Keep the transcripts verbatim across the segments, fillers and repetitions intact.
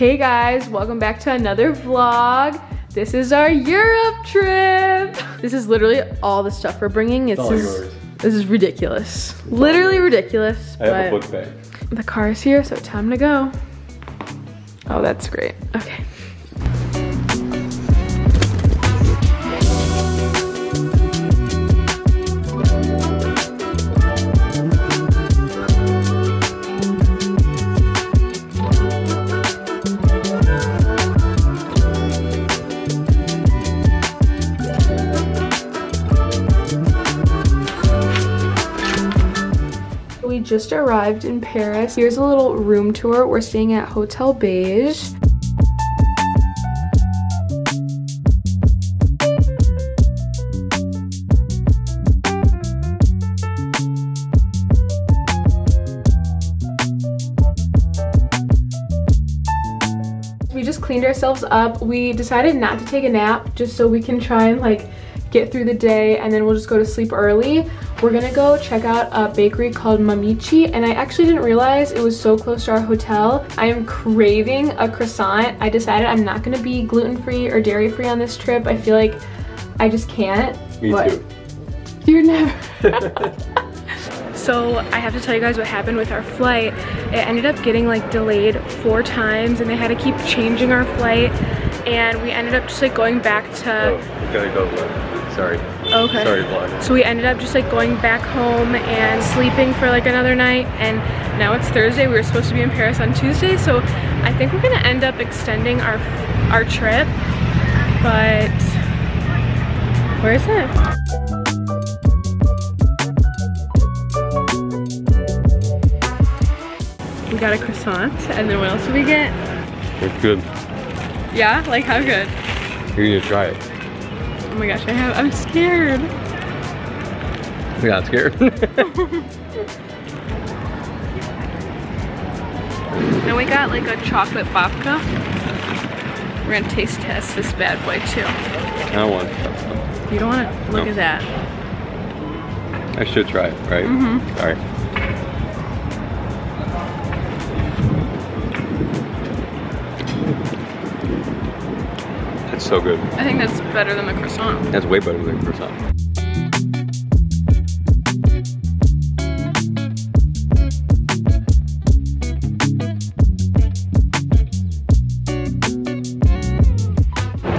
Hey guys, welcome back to another vlog. This is our Europe trip. This is literally all the stuff we're bringing. It's, it's all just, yours. This is ridiculous. It's literally ridiculous. I have a book bag. The car is here, so time to go. Oh, that's great. Okay. Just arrived in Paris. Here's a little room tour. We're staying at Hotel Beige. We just cleaned ourselves up. We decided not to take a nap just so we can try and like get through the day, and then we'll just go to sleep early. We're gonna go check out a bakery called Mamichi, and I actually didn't realize it was so close to our hotel. I am craving a croissant. I decided I'm not gonna be gluten-free or dairy-free on this trip. I feel like I just can't. Me but too. You're never. So I have to tell you guys what happened with our flight. It ended up getting like delayed four times, and they had to keep changing our flight, and we ended up just like going back to... Oh, you gotta go left. Sorry. Okay. Sorry, vlog. So we ended up just like going back home and sleeping for like another night, and now it's Thursday. We were supposed to be in Paris on Tuesday, so I think we're gonna end up extending our our trip. But where is it? We got a croissant, and then what else did we get? It's good. Yeah, like how good? You're gonna try it. Oh my gosh, I have, I'm scared. You're not scared? Then we got like a chocolate babka. We're gonna taste test this bad boy too. I don't want it. You don't want it? Look no. at that. I should try it, right? Mm-hmm. All right. So good. I think that's better than the croissant. That's way better than the croissant.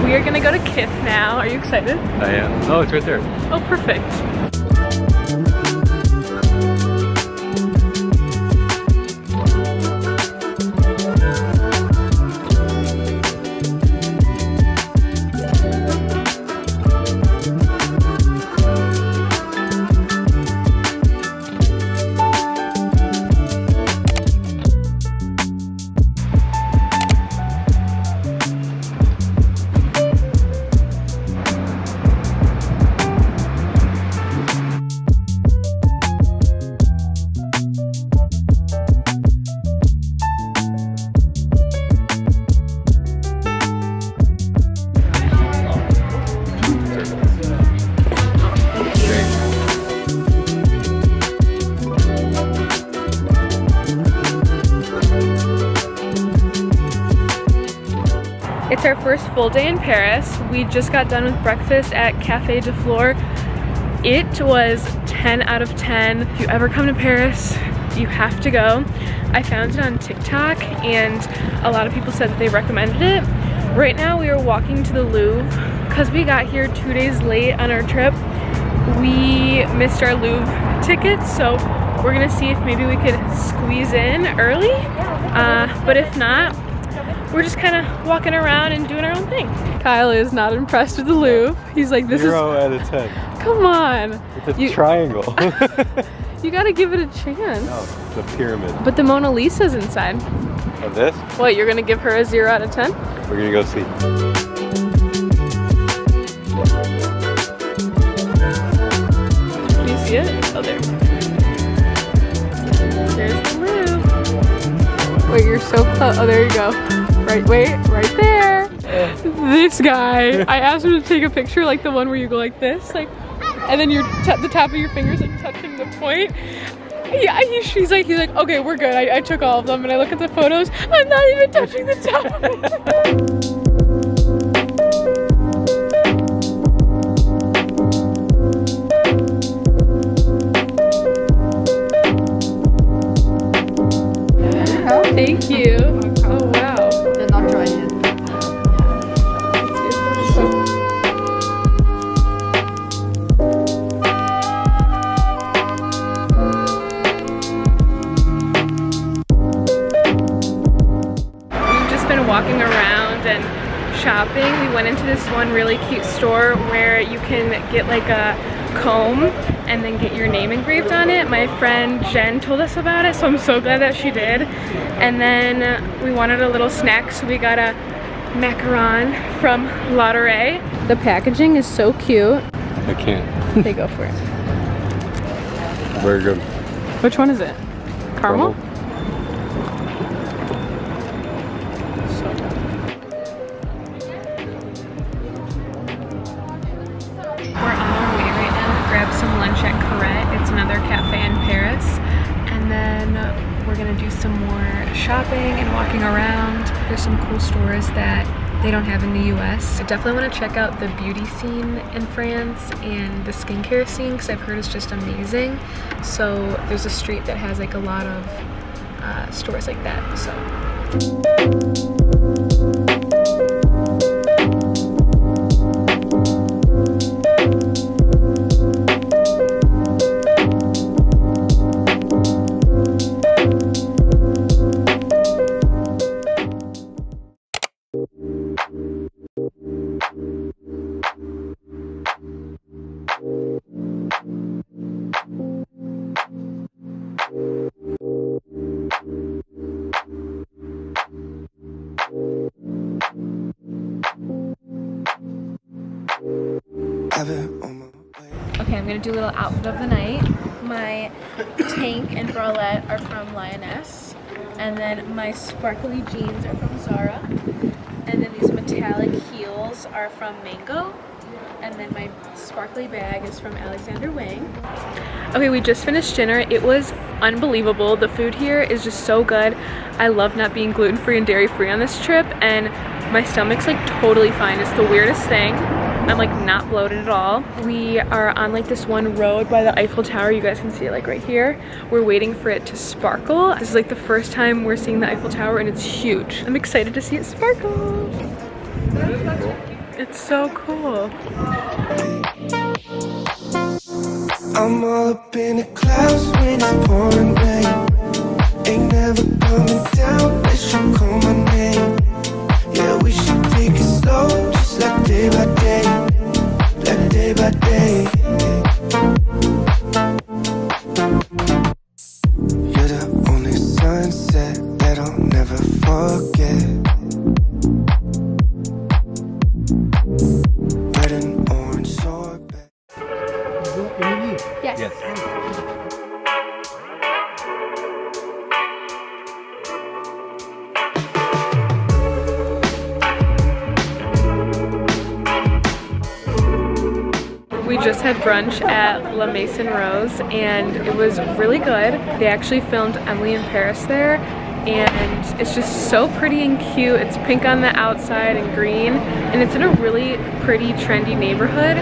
We are gonna go to Kith now. Are you excited? I am. Oh, it's right there. Oh, perfect. It's our first full day in Paris. We just got done with breakfast at Café de Flore. It was ten out of ten. If you ever come to Paris, you have to go. I found it on TikTok, and a lot of people said that they recommended it. Right now we are walking to the Louvre. Because we got here two days late on our trip, we missed our Louvre tickets, so we're gonna see if maybe we could squeeze in early. Uh, but if not, we're just kind of walking around and doing our own thing. Kyle is not impressed with the Louvre. He's like, this Zero is- Zero out of ten. Come on. It's a you, triangle. You gotta give it a chance. No, it's a pyramid. But the Mona Lisa's inside. Of this? What, you're gonna give her a zero out of ten? We're gonna go see. Oh, there. There's the Louvre. Wait, you're so close. Oh, there you go. Right, wait, right there. This guy. I asked him to take a picture, like the one where you go like this, like, and then you're t the top of your fingers like touching the point. Yeah, he, she's like, he's like, okay, we're good. I, I took all of them, and I look at the photos. I'm not even touching the top. Thank you. Oh wow. They're not dry yet. We've just been walking around and shopping. We went into this one really cute store where you can get like a comb and then get your name engraved on it. My friend Jen told us about it, so I'm so glad that she did. And then we wanted a little snack, so we got a macaron from Ladurée. The packaging is so cute. I can't. They go for it. Very good. Which one is it? Caramel? Caramel. And walking around. There's some cool stores that they don't have in the U S I definitely want to check out the beauty scene in France and the skincare scene because I've heard it's just amazing. So there's a street that has like a lot of uh, stores like that. So. Do a little outfit of the night. My tank and bralette are from Lioness, and then my sparkly jeans are from Zara, and then these metallic heels are from Mango, and then my sparkly bag is from Alexander Wang. Okay, we just finished dinner. It was unbelievable. The food here is just so good. I love not being gluten-free and dairy-free on this trip, and my stomach's like totally fine. It's the weirdest thing. I'm like not bloated at all. We are on like this one road by the Eiffel Tower. You guys can see it like right here. We're waiting for it to sparkle. This is like the first time we're seeing the Eiffel Tower, and it's huge. I'm excited to see it sparkle. It's so cool. I'm all up in the clouds when it's pouring rain. Ain't never coming down unless you call my name. Yeah, we should take it slow. Like day by day, like day by day. You're the only sunset that I'll never forget. Red and orange sorbet. Yes. Yes. Just had brunch at La Maison Rose, and it was really good. They actually filmed Emily in Paris there, and it's just so pretty and cute. It's pink on the outside and green, and it's in a really pretty, trendy neighborhood.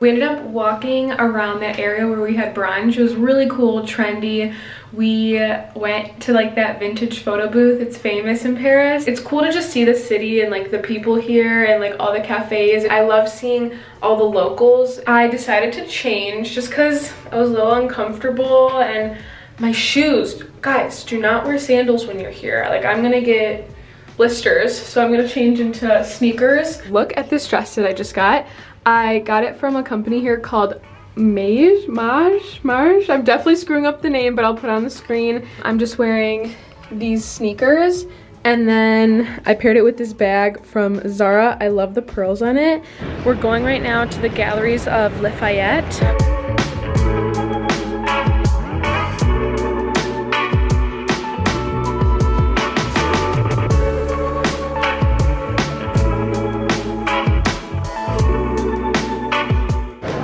We ended up walking around the area where we had brunch. It was really cool, trendy. We went to like that vintage photo booth. It's famous in Paris. It's cool to just see the city and like the people here and like all the cafes. I love seeing all the locals. I decided to change just because I was a little uncomfortable, and my shoes. Guys, do not wear sandals when you're here. Like, I'm gonna get blisters, so I'm gonna change into sneakers. Look at this dress that I just got. I got it from a company here called Maj, Maj, Maj. I'm definitely screwing up the name, but I'll put it on the screen. I'm just wearing these sneakers, and then I paired it with this bag from Zara. I love the pearls on it. We're going right now to the galleries of Lafayette.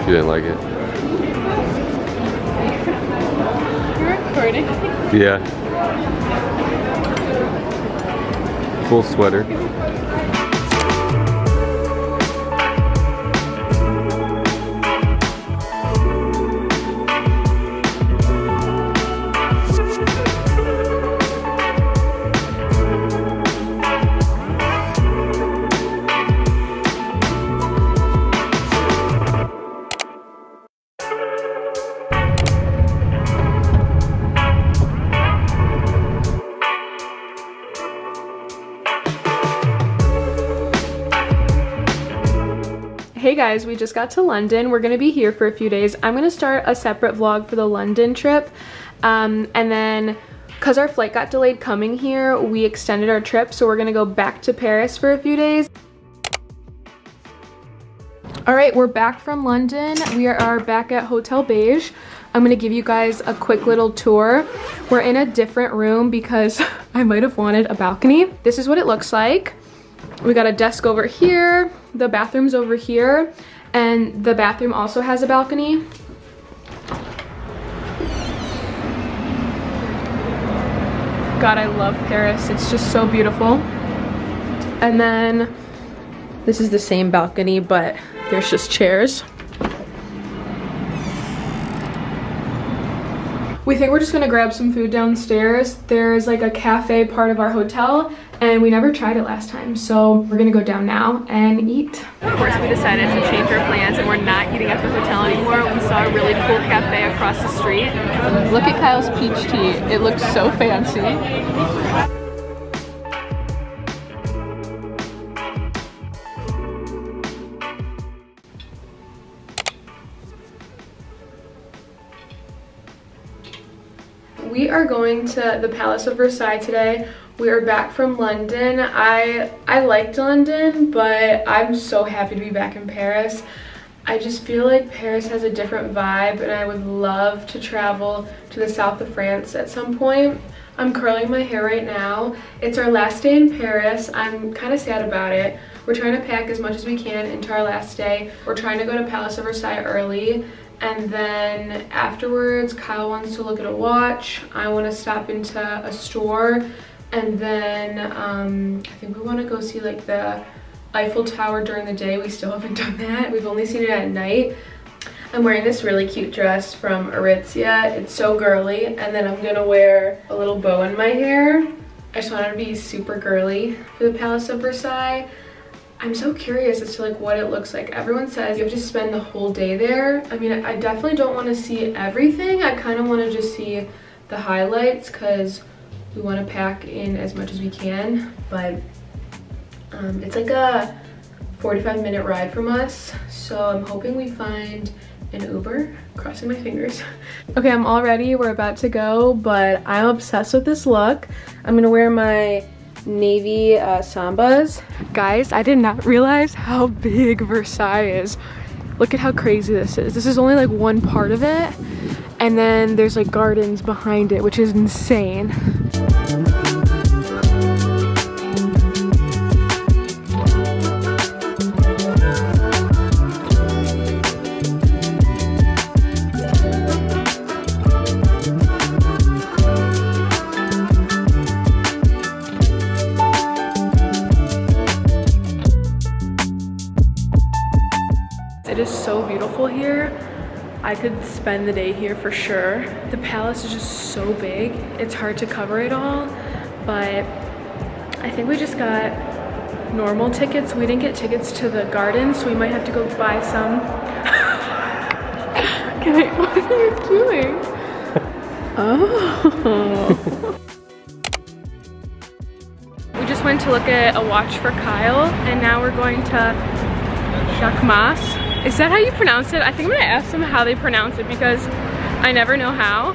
You didn't like it. You're recording? Yeah. Full sweater. Hey guys, we just got to London. We're gonna be here for a few days. I'm gonna start a separate vlog for the London trip, um, and then because our flight got delayed coming here, we extended our trip, so we're gonna go back to Paris for a few days. All right, we're back from London. We are back at Hotel Beige. I'm gonna give you guys a quick little tour. We're in a different room because I might have wanted a balcony. This is what it looks like. We got a desk over here, the bathroom's over here, and the bathroom also has a balcony. God, I love Paris. It's just so beautiful. And then this is the same balcony, but there's just chairs. We think we're just gonna grab some food downstairs. There's like a cafe part of our hotel, and we never tried it last time, so we're gonna go down now and eat. Of course, we decided to change our plans, and we're not eating at the hotel anymore. We saw a really cool cafe across the street. Look at Kyle's peach tea. It looks so fancy. We are going to the Palace of Versailles today. We are back from London. I I liked London, but I'm so happy to be back in Paris. I just feel like Paris has a different vibe, and I would love to travel to the south of France at some point. I'm curling my hair right now. It's our last day in Paris. I'm kind of sad about it. We're trying to pack as much as we can into our last day. We're trying to go to Palace of Versailles early, and then afterwards Kyle wants to look at a watch. I want to stop into a store. And then um, I think we want to go see like the Eiffel Tower during the day. We still haven't done that. We've only seen it at night. I'm wearing this really cute dress from Aritzia. It's so girly. And then I'm going to wear a little bow in my hair. I just wanted to be super girly for the Palace of Versailles. I'm so curious as to like what it looks like. Everyone says you have to spend the whole day there. I mean, I definitely don't want to see everything. I kind of want to just see the highlights because we want to pack in as much as we can, but um, it's like a forty-five minute ride from us, so I'm hoping we find an Uber. Crossing my fingers. Okay, I'm all ready. We're about to go, but I'm obsessed with this look. I'm gonna wear my navy uh, sambas. Guys, I did not realize how big Versailles is. Look at how crazy this is. This is only like one part of it, and then there's like gardens behind it, which is insane. It is so beautiful here. I could spend the day here for sure. The palace is just so big. It's hard to cover it all, but I think we just got normal tickets. We didn't get tickets to the garden, so we might have to go buy some. Okay, what are you doing? Oh. We just went to look at a watch for Kyle, and now we're going to Jacquemus. Is that how you pronounce it? I think I'm gonna ask them how they pronounce it because I never know how.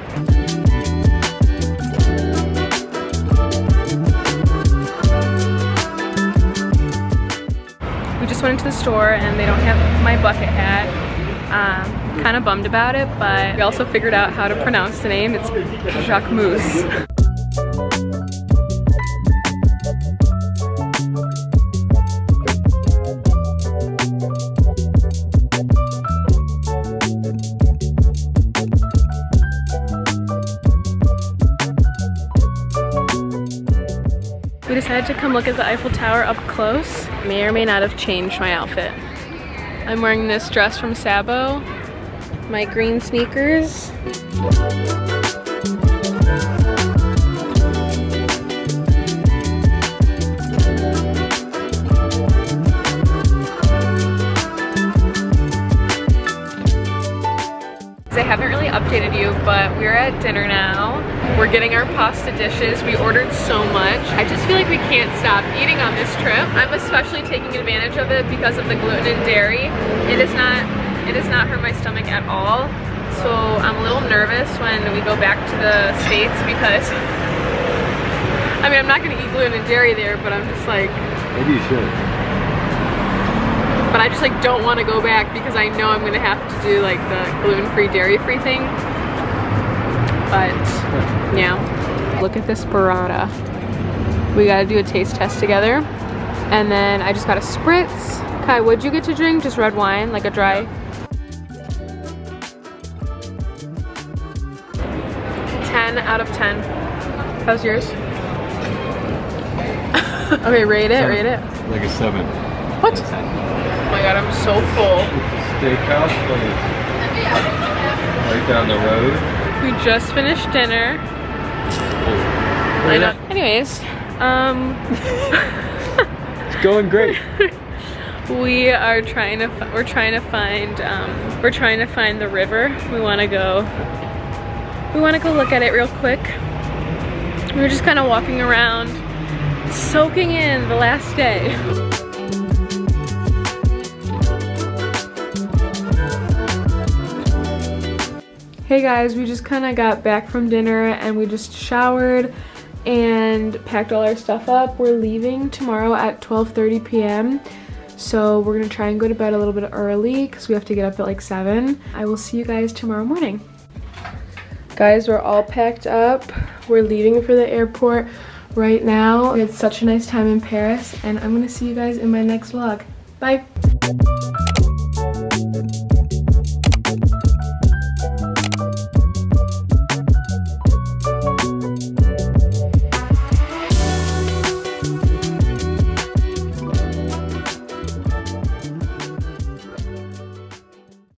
We just went into the store and they don't have my bucket hat. Um, kind of bummed about it, but we also figured out how to pronounce the name. It's Jacquemus. We decided to come look at the Eiffel Tower up close. May or may not have changed my outfit. I'm wearing this dress from Sabo, my green sneakers. I haven't really updated you, but we're at dinner now. We're getting our pasta dishes. We ordered so much. I just feel like we can't stop eating on this trip. I'm especially taking advantage of it because of the gluten and dairy. It does not, it does not hurt my stomach at all. So I'm a little nervous when we go back to the States because, I mean, I'm not gonna eat gluten and dairy there, but I'm just like. Maybe you should. But I just like don't want to go back because I know I'm gonna have to do like the gluten-free, dairy-free thing. But yeah, look at this burrata. We gotta do a taste test together, and then I just got a spritz. Kai, what'd you get to drink? Just red wine, like a dry. Ten out of ten. How's yours? Okay, rate it. Seven. Rate it. Like a seven. What? Oh my god, I'm so full. Steakhouse place. Right down the road. We just finished dinner. I know. Anyways, um... it's going great. We are trying to, we're trying to find, um, we're trying to find the river. We want to go, we want to go look at it real quick. We were just kind of walking around, soaking in the last day. Hey guys, we just kind of got back from dinner and we just showered and packed all our stuff up. We're leaving tomorrow at twelve thirty p m So we're gonna try and go to bed a little bit early because we have to get up at like seven. I will see you guys tomorrow morning. Guys, we're all packed up. We're leaving for the airport right now. We had such a nice time in Paris and I'm gonna see you guys in my next vlog. Bye.